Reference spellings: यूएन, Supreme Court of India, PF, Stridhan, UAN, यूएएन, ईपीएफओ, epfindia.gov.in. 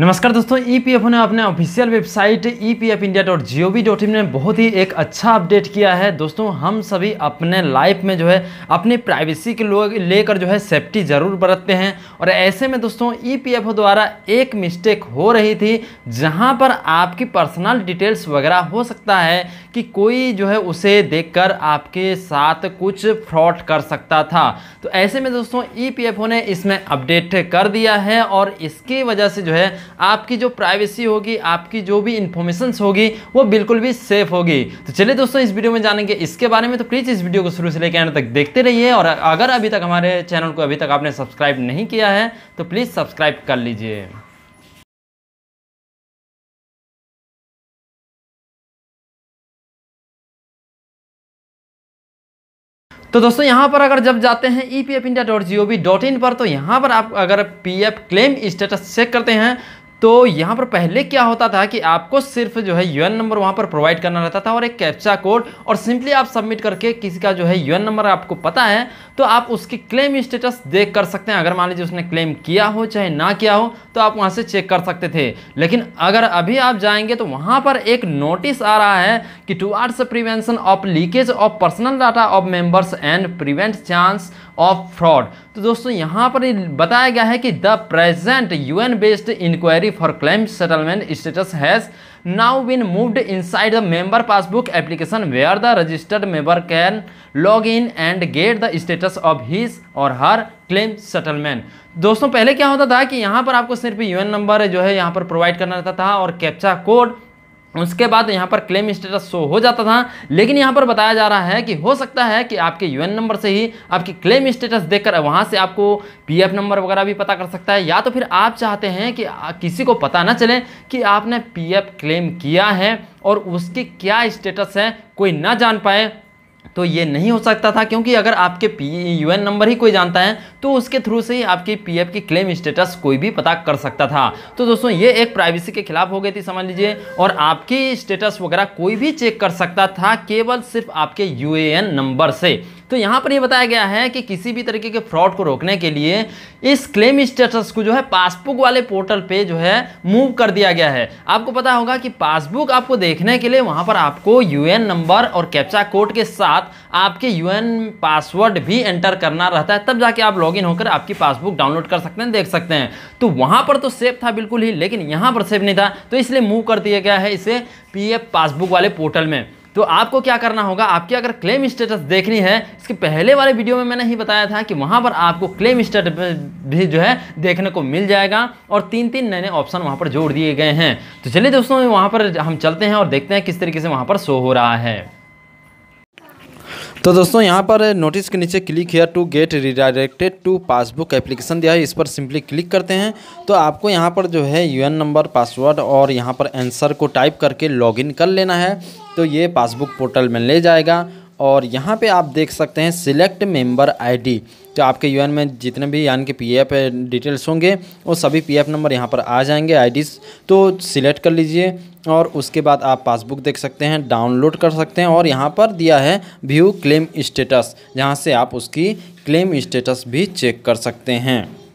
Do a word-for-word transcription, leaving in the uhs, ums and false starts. नमस्कार दोस्तों, ईपीएफओ ने अपने official website E P F India dot G O V dot in में बहुत ही एक अच्छा अपडेट किया है। दोस्तों, हम सभी अपने लाइफ में जो है अपनी प्राइवेसी के लोग लेकर जो है सेफ्टी ज़रूर बरतते हैं और ऐसे में दोस्तों ईपीएफओ द्वारा एक मिस्टेक हो रही थी जहां पर आपकी पर्सनल डिटेल्स वगैरह हो सकता है कि कोई जो है उसे देख कर आपके साथ कुछ फ्रॉड कर सकता था। तो ऐसे में दोस्तों ईपीएफओ ने इसमें अपडेट कर दिया है और इसकी वजह से जो है आपकी जो प्राइवेसी होगी, आपकी जो भी इंफॉर्मेशंस होगी वो बिल्कुल भी सेफ होगी। तो चलिए दोस्तों इस वीडियो में जानेंगे इसके बारे में, तो प्लीज़ इस वीडियो को शुरू से लेकर अंत तक देखते रहिए और अगर अभी तक हमारे चैनल को अभी तक आपने सब्सक्राइब नहीं किया है तो प्लीज़ सब्सक्राइब कर लीजिए। तो दोस्तों यहाँ पर अगर जब जाते हैं E P F India dot G O V dot in पर, तो यहाँ पर आप अगर पीएफ क्लेम स्टेटस चेक करते हैं तो यहाँ पर पहले क्या होता था कि आपको सिर्फ जो है यूएन नंबर वहाँ पर प्रोवाइड करना रहता था और एक कैप्चा कोड, और सिंपली आप सबमिट करके किसी का जो है यूएन नंबर आपको पता है तो आप उसकी क्लेम स्टेटस देख कर सकते हैं। अगर मान लीजिए उसने क्लेम किया हो चाहे ना किया हो तो आप वहाँ से चेक कर सकते थे। लेकिन अगर अभी आप जाएंगे तो वहाँ पर एक नोटिस आ रहा है कि towards prevention of leakage of personal data of members and prevent chance of fraud. तो दोस्तों यहाँ पर बताया गया है कि the present यूएन based inquiry for claim settlement status has now been moved inside the member passbook application where the registered member can log in and get the status of his or her claim settlement. दोस्तों पहले क्या होता था कि यहाँ पर आपको सिर्फ यूएन नंबर जो है यहाँ पर प्रोवाइड करना रहता था और कैप्चा कोड, उसके बाद यहाँ पर क्लेम स्टेटस शो हो जाता था। लेकिन यहाँ पर बताया जा रहा है कि हो सकता है कि आपके यूएन नंबर से ही आपकी क्लेम स्टेटस देखकर वहाँ से आपको पीएफ नंबर वगैरह भी पता कर सकता है, या तो फिर आप चाहते हैं कि किसी को पता ना चले कि आपने पीएफ क्लेम किया है और उसकी क्या स्टेटस है, कोई ना जान पाए। तो ये नहीं हो सकता था क्योंकि अगर आपके पी यूएन नंबर ही कोई जानता है तो उसके थ्रू से ही आपकी पीएफ की क्लेम स्टेटस कोई भी पता कर सकता था। तो दोस्तों ये एक प्राइवेसी के खिलाफ हो गई थी समझ लीजिए, और आपकी स्टेटस वगैरह कोई भी चेक कर सकता था केवल सिर्फ आपके यूएएन नंबर से। तो यहाँ पर ये बताया गया है कि किसी भी तरीके के फ्रॉड को रोकने के लिए इस क्लेम स्टेटस को जो है पासबुक वाले पोर्टल पे जो है मूव कर दिया गया है। आपको पता होगा कि पासबुक आपको देखने के लिए वहाँ पर आपको यूएन नंबर और कैप्चा कोड के साथ आपके यूएन पासवर्ड भी एंटर करना रहता है, तब जाके आप लॉगिन होकर आपकी पासबुक डाउनलोड कर सकते हैं, देख सकते हैं। तो वहाँ पर तो सेफ था बिल्कुल ही, लेकिन यहाँ पर सेफ नहीं था तो इसलिए मूव कर दिया गया है इसे पीएफ पासबुक वाले पोर्टल में। तो आपको क्या करना होगा, आपकी अगर क्लेम स्टेटस देखनी है, इसके पहले वाले वीडियो में मैंने ही बताया था कि वहाँ पर आपको क्लेम स्टेटस भी जो है देखने को मिल जाएगा और तीन तीन नए नए ऑप्शन वहाँ पर जोड़ दिए गए हैं। तो चलिए दोस्तों वहाँ पर हम चलते हैं और देखते हैं किस तरीके से वहाँ पर शो हो रहा है। तो दोस्तों यहाँ पर नोटिस के नीचे click here to get redirected to passbook application दिया है, इस पर सिंपली क्लिक करते हैं तो आपको यहाँ पर जो है यूएन नंबर, पासवर्ड और यहाँ पर आंसर को टाइप करके लॉगिन कर लेना है। तो ये पासबुक पोर्टल में ले जाएगा और यहाँ पे आप देख सकते हैं सिलेक्ट मेंबर आईडी। तो आपके यूएन में जितने भी यानी कि पीएफ डिटेल्स होंगे वो सभी पीएफ नंबर यहाँ पर आ जाएंगे, आईडीज़ तो सिलेक्ट कर लीजिए और उसके बाद आप पासबुक देख सकते हैं, डाउनलोड कर सकते हैं और यहाँ पर दिया है व्यू क्लेम स्टेटस, जहाँ से आप उसकी क्लेम स्टेटस भी चेक कर सकते हैं।